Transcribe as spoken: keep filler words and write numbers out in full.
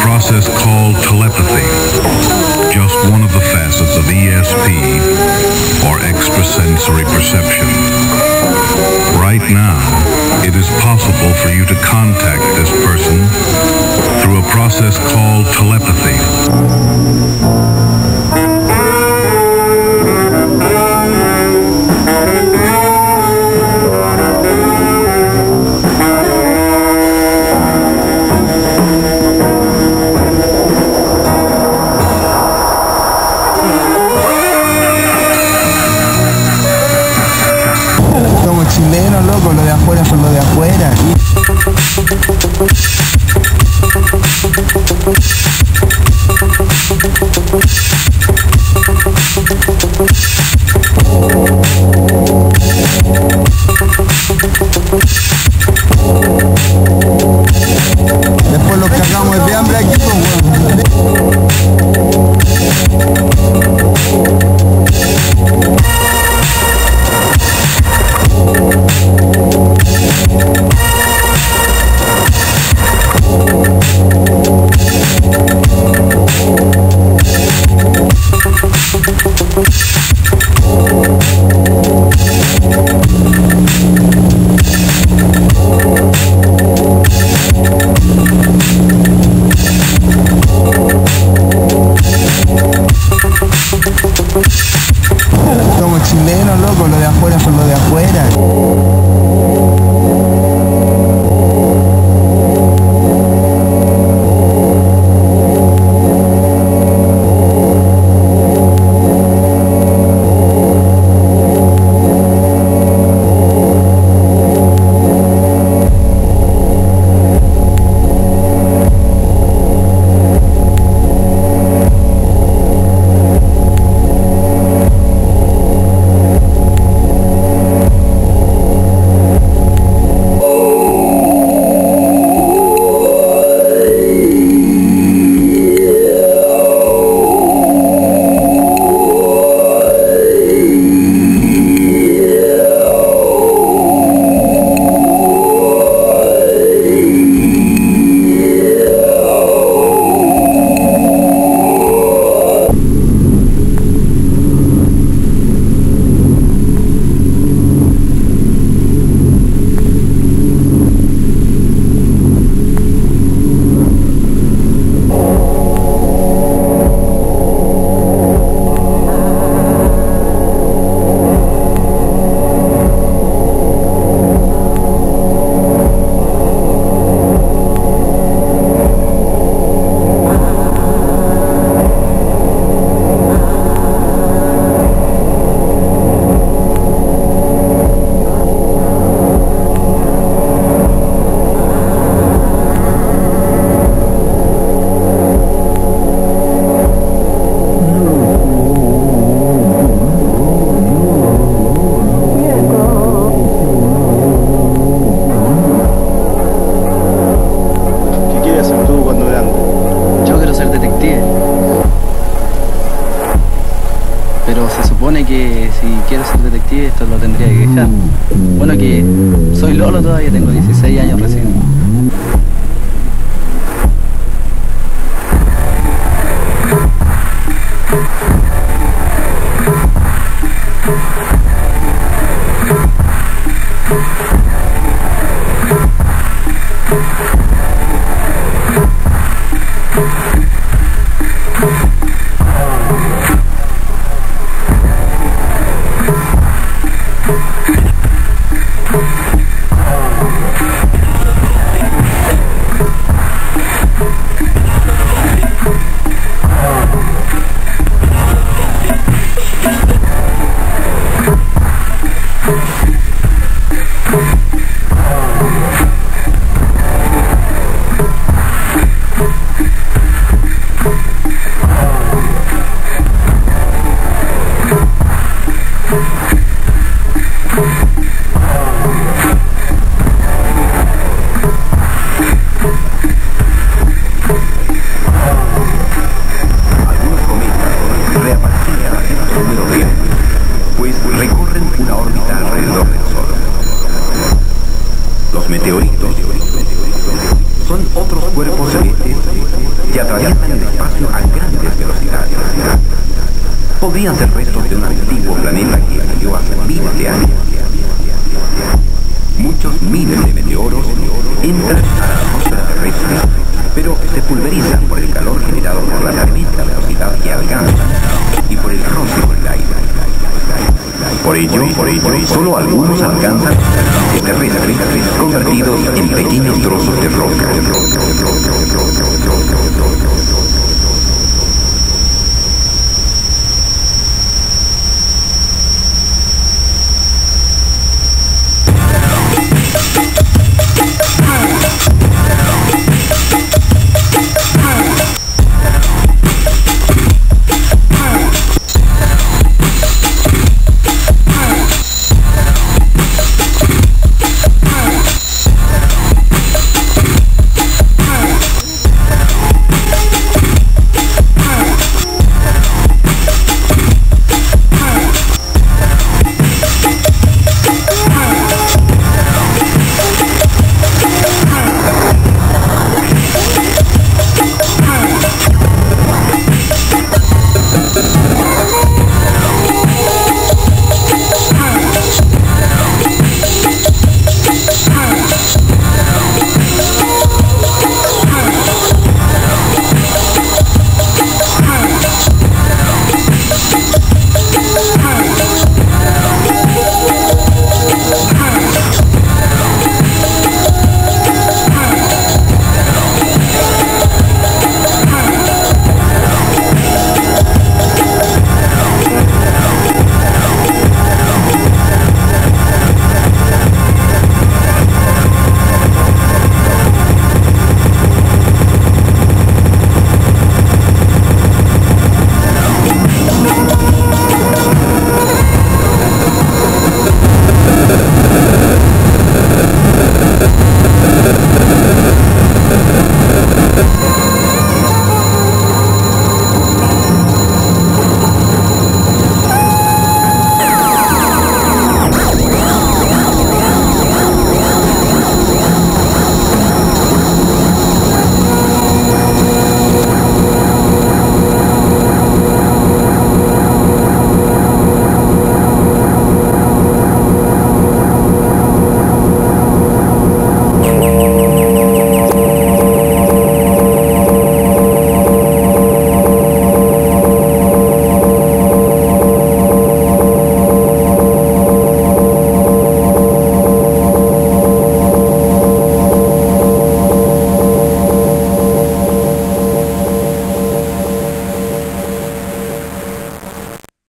process called telepathy, just one of the facets of E S P, or extrasensory perception. Right now, it is possible for you to contact this person through a process called telepathy. Chileno, loco, lo de afuera son lo de afuera. Después lo que hagamos de hambre aquí con chileno, loco, lo de afuera son lo de afuera. Que si quiero ser detective esto lo tendría que dejar. Bueno, que soy Lolo todavía, tengo dieciséis años recién. Meteoritos son otros cuerpos celestes que atraviesan el espacio a grandes velocidades. Podrían ser restos de un antiguo planeta que cayó hace miles de años. Muchos miles de meteoros entran a la atmósfera terrestre, pero se pulverizan por el calor generado por la tremenda velocidad que alcanzan y por el roce con el aire. Por ello, por ello, por ello solo algunos alcanzan terrestres, convertidos en pequeños trozos de roca.